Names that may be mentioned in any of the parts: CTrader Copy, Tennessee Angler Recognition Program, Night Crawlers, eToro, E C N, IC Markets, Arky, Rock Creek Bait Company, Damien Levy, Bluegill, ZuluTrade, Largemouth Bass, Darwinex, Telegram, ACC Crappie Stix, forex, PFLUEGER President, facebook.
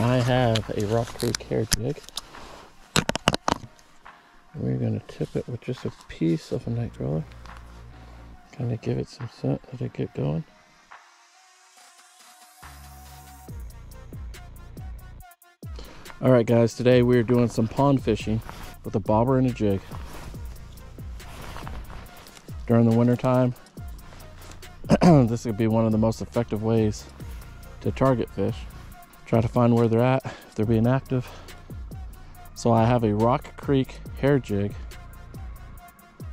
I have a Rock Creek hair jig. We're going to tip it with just a piece of a night crawler. Kind of give it some scent, let it get going. Alright guys, today we're doing some pond fishing with a bobber and a jig. During the winter time, this could be one of the most effective ways to target fish. Try to find where they're at, if they're being active. So I have a Rock Creek hair jig,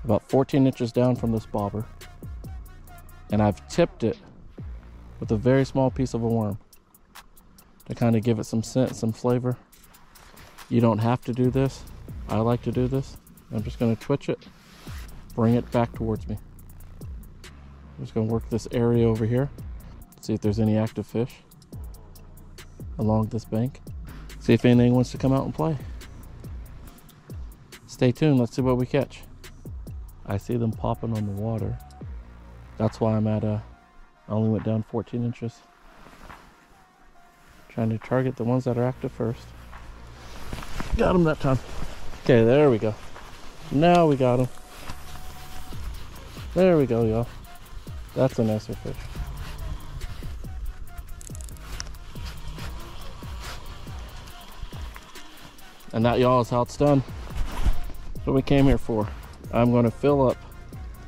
about 14 inches down from this bobber. And I've tipped it with a very small piece of a worm to kind of give it some scent, some flavor. You don't have to do this. I like to do this. I'm just gonna twitch it, bring it back towards me. I'm just gonna work this area over here, see if there's any active fish along this bank. See if anything wants to come out and play. Stay tuned, let's see what we catch. I see them popping on the water. That's why I'm at I only went down 14 inches. Trying to target the ones that are active first. Got them that time. Okay, there we go. Now we got them. There we go, y'all. That's a nicer fish. And that, y'all, is how it's done. That's what we came here for. I'm gonna fill up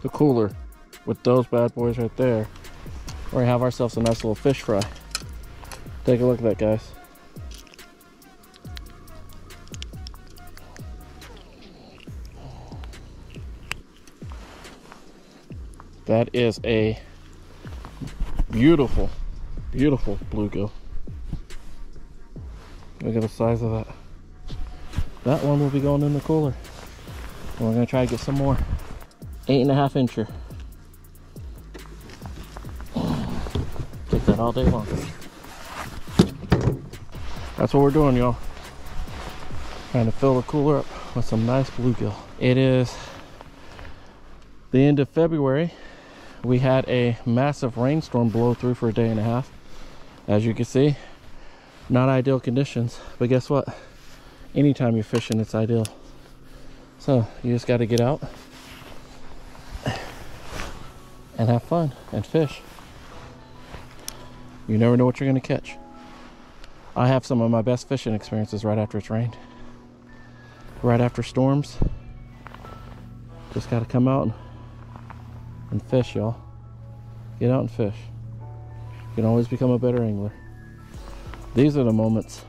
the cooler with those bad boys right there. We're gonna have ourselves a nice little fish fry. Take a look at that, guys. That is a beautiful, beautiful bluegill. Look at the size of that. That one will be going in the cooler. And we're gonna try to get some more. 8.5-incher. Take that all day long. That's what we're doing, y'all. Trying to fill the cooler up with some nice bluegill. It is the end of February. We had a massive rainstorm blow through for a day and a half. As you can see, not ideal conditions, but guess what? Anytime you're fishing, it's ideal. So you just got to get out and have fun and fish. You never know what you're going to catch. I have some of my best fishing experiences right after it's rained. Right after storms. Just got to come out and fish, y'all. Get out and fish. You can always become a better angler. These are the moments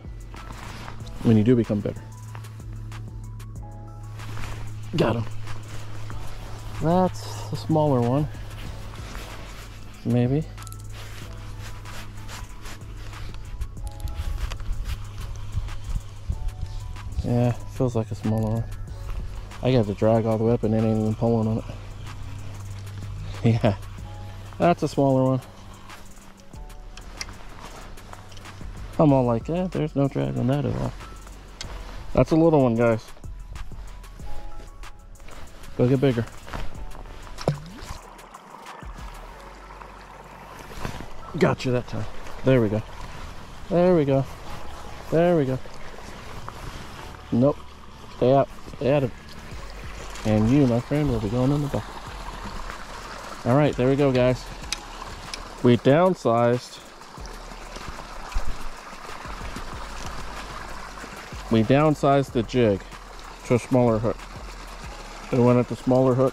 when you do become better. Got him. That's the smaller one. Maybe. Yeah, feels like a smaller one. I got to drag all the way up and it ain't even pulling on it. Yeah, that's a smaller one. I'm all like, yeah, there's no drag on that at all. That's a little one, guys. Go get bigger. Gotcha that time. There we go. There we go. There we go. Nope. Stay out. Stay out of it. And you, my friend, will be going in the back. All right, there we go, guys. We downsized. We downsized the jig to a smaller hook. It went at the smaller hook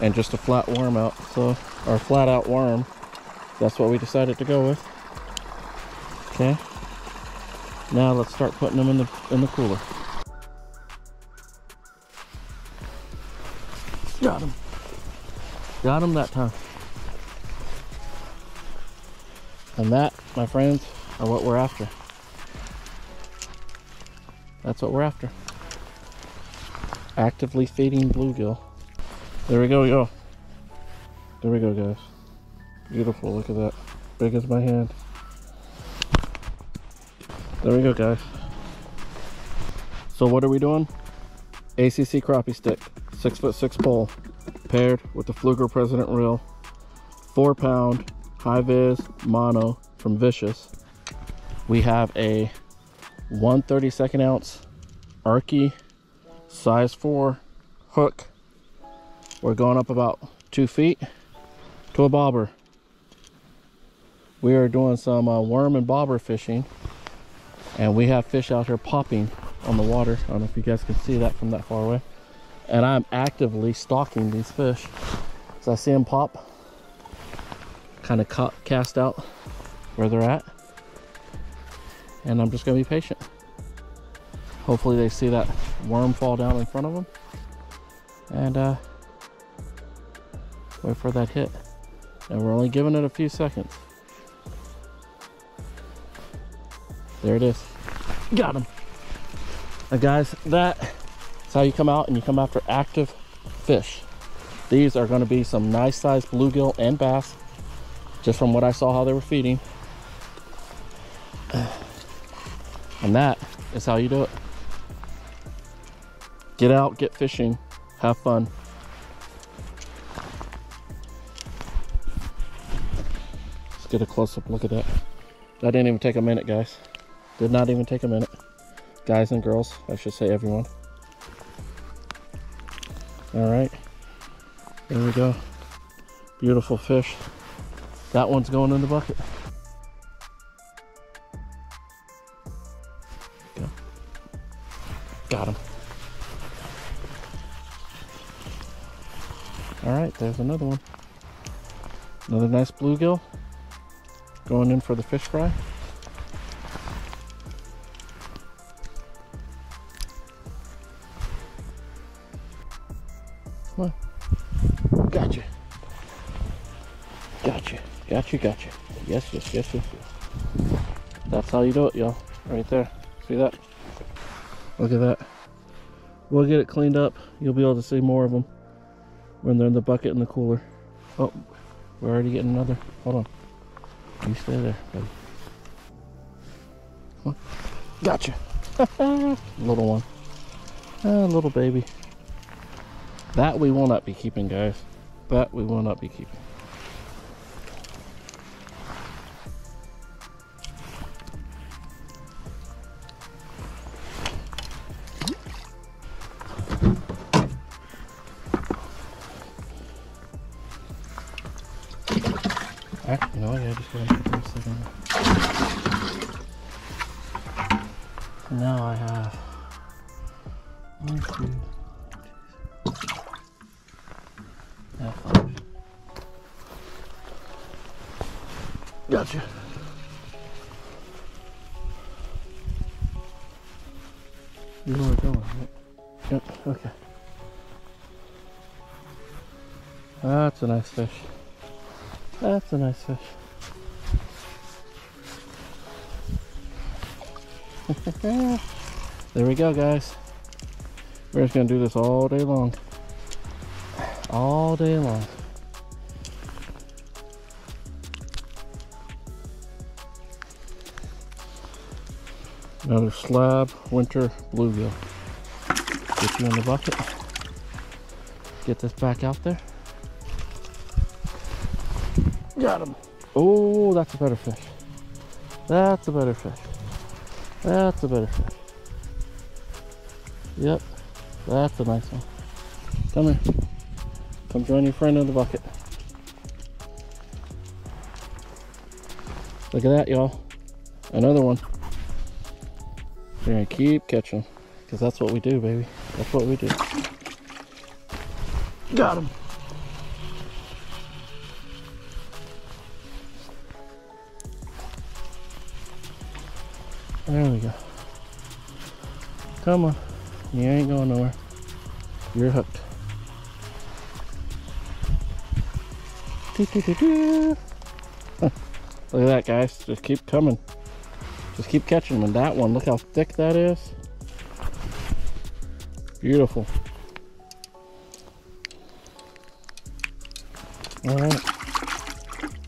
and just a flat worm out. So our flat out worm, that's what we decided to go with. Okay. Now let's start putting them in the cooler. Got him. Got him that time. And that, my friends, are what we're after. That's what we're after. Actively feeding bluegill. There we go, yo. There we go, guys. Beautiful, look at that. Big as my hand. There we go, guys. So what are we doing? ACC Crappie Stix, 6'6" pole, paired with the PFLUEGER President reel, 4-pound, high-vis mono from Vicious. We have a 1/32 ounce Arky size 4 hook. We're going up about 2 feet to a bobber. We are doing some worm and bobber fishing, and we have fish out here popping on the water. I don't know if you guys can see that from that far away. And I'm actively stalking these fish. So I see them pop, kind of cast out where they're at. And I'm just gonna be patient. Hopefully they see that worm fall down in front of them and wait for that hit. And we're only giving it a few seconds. There it is. Got him. Now guys, that's how you come out and you come after active fish. These are gonna be some nice sized bluegill and bass, just from what I saw how they were feeding. And that is how you do it. Get out, get fishing, have fun. Let's get a close-up look at that. That didn't even take a minute, guys. Did not even take a minute. Guys and girls, I should say everyone. All right, there we go. Beautiful fish. That one's going in the bucket. Got him. All right, there's another one. Another nice bluegill. Going in for the fish fry. Come on. Gotcha. Gotcha. Gotcha, gotcha. Yes, yes, yes, yes, yes. That's how you do it, y'all. Right there. See that? Look at that. We'll get it cleaned up. You'll be able to see more of them when they're in the bucket and the cooler. Oh, we're already getting another. Hold on. You stay there, buddy. Come on. Gotcha. Little one. Little baby. That we will not be keeping, guys. That we will not be keeping. No, yeah, just gotta put this in there. So now I have 1, 2, 3, 4, 5. Gotcha. You know where we're going, right? Yep, okay. That's a nice fish. That's a nice fish. There we go, guys. We're just gonna do this all day long. All day long. Another slab winter bluegill. Get you in the bucket. Get this back out there. Got him. Oh, that's a better fish. That's a better fish. That's a better fish. Yep, that's a nice one. Come here. Come join your friend in the bucket. Look at that, y'all. Another one. We're gonna keep catching them, because that's what we do, baby. That's what we do. Got him. There we go. Come on. You ain't going nowhere. You're hooked. Doo, doo, doo, doo. Look at that, guys. Just keep coming. Just keep catching them. And that one, look how thick that is. Beautiful. All right.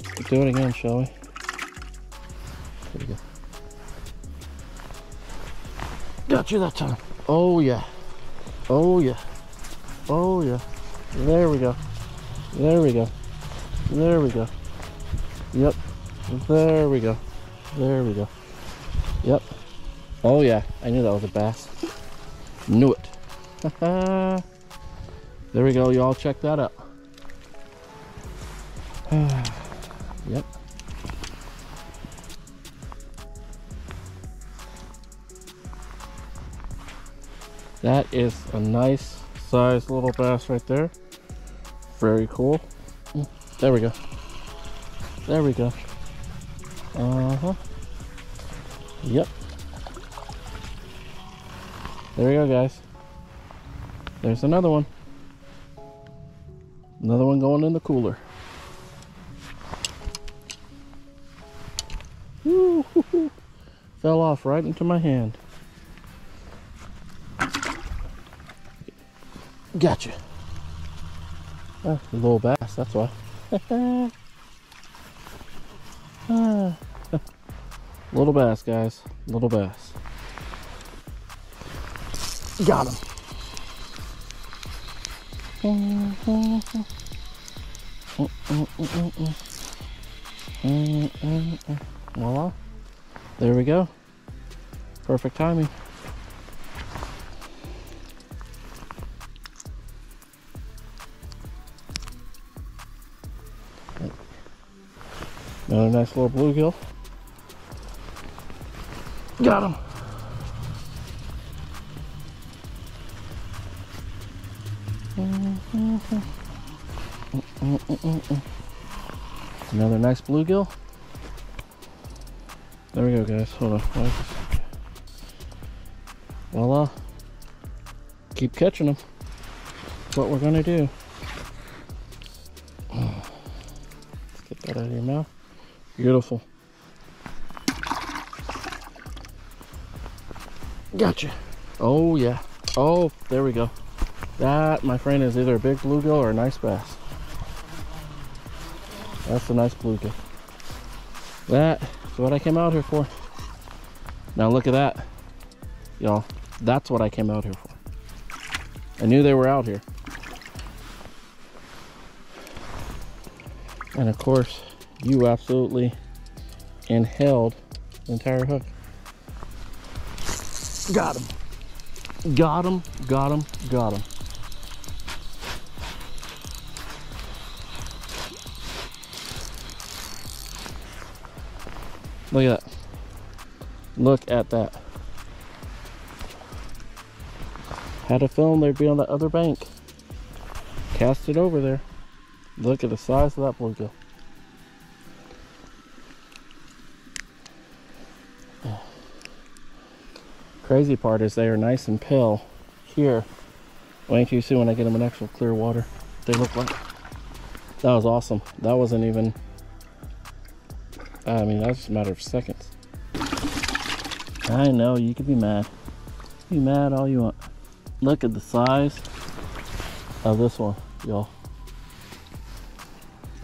Let's do it again, shall we? There we go. Got you that time. Oh yeah. Oh yeah. Oh yeah. There we go. There we go. There we go. Yep. There we go. There we go. Yep. Oh yeah, I knew that was a bass. Knew it. There we go, y'all, check that out. Yep. That is a nice size little bass right there. Very cool. There we go. There we go. Uh-huh. Yep. There we go, guys. There's another one. Another one going in the cooler. Woo -hoo -hoo. Fell off right into my hand. Gotcha. Oh, a little bass, that's why. Little bass, guys. Little bass. Got him. Voila. There we go. Perfect timing. Another nice little bluegill. Got him. Another nice bluegill. There we go, guys. Hold on. Voila. Keep catching them. That's what we're gonna do. Let's get that out of your mouth. Beautiful. Gotcha. Oh yeah. Oh, there we go. That, my friend, is either a big bluegill or a nice bass. That's a nice bluegill. That is what I came out here for. Now look at that, y'all. That's what I came out here for. I knew they were out here. And of course, you absolutely inhaled the entire hook. Got him. Got him, got him, got him. Look at that. Look at that. Had a film, they'd be on the other bank. Cast it over there. Look at the size of that bluegill. Crazy part is they are nice and pale here. Wait till you see when I get them in actual clear water. They look like. That was awesome. That wasn't even. I mean, that was just a matter of seconds. I know you could be mad. Be mad all you want. Look at the size of this one, y'all.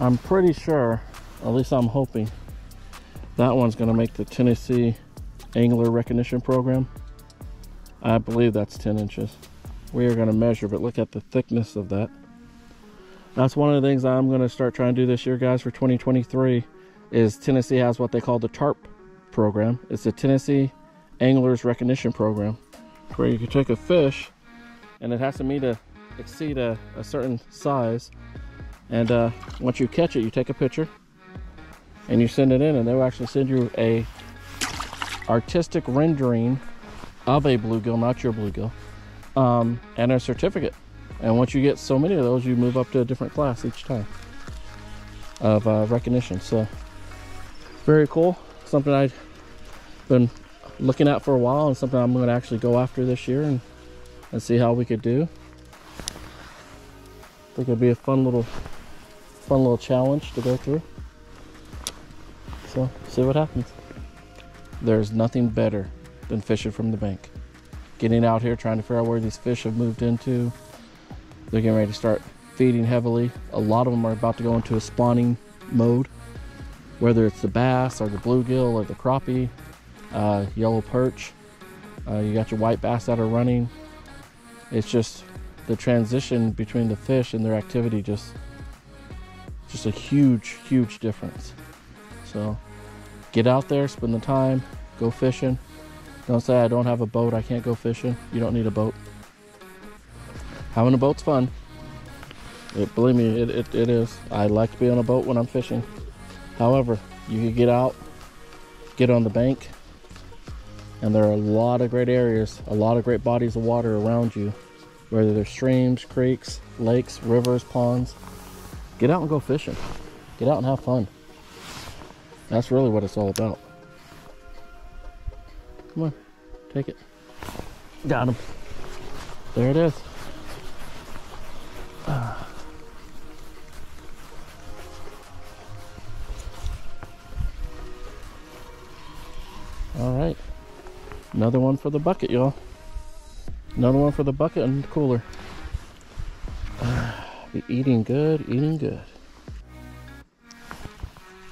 I'm pretty sure, at least I'm hoping, that one's gonna make the Tennessee Angler Recognition Program. I believe that's 10 inches. We are going to measure, but look at the thickness of that. That's one of the things I'm going to start trying to do this year, guys, for 2023, is Tennessee has what they call the TARP program. It's the Tennessee Anglers Recognition Program, where you can take a fish, and it has to meet a, exceed a certain size. And once you catch it, you take a picture, and you send it in, and they will actually send you a artistic rendering of a bluegill, not your bluegill, and a certificate. And once you get so many of those, you move up to a different class each time of recognition. So very cool, something I've been looking at for a while, and something I'm going to actually go after this year and see how we could do. I think it'd be a fun little challenge to go through, so see what happens. There's nothing better than fishing from the bank. Getting out here, trying to figure out where these fish have moved into. They're getting ready to start feeding heavily. A lot of them are about to go into a spawning mode, whether it's the bass or the bluegill or the crappie, yellow perch. You got your white bass that are running. It's just the transition between the fish and their activity, just a huge, huge difference. So get out there, spend the time, go fishing. Don't say I don't have a boat, I can't go fishing. You don't need a boat. Having a boat's fun. Believe me, it is. I like to be on a boat when I'm fishing. However, you can get out, get on the bank, and there are a lot of great areas, a lot of great bodies of water around you, whether they're streams, creeks, lakes, rivers, ponds. Get out and go fishing. Get out and have fun. That's really what it's all about. Come on, take it. Got him. There it is. All right, another one for the bucket, y'all. Another one for the bucket and the cooler. Be eating good, eating good.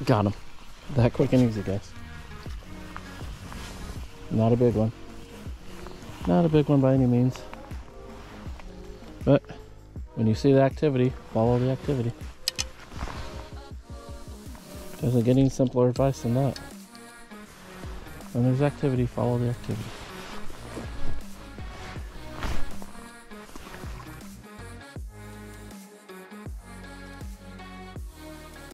Got him. That quick and easy, guys. Not a big one. Not a big one by any means. But when you see the activity, follow the activity. Doesn't get any simpler advice than that. When there's activity, follow the activity.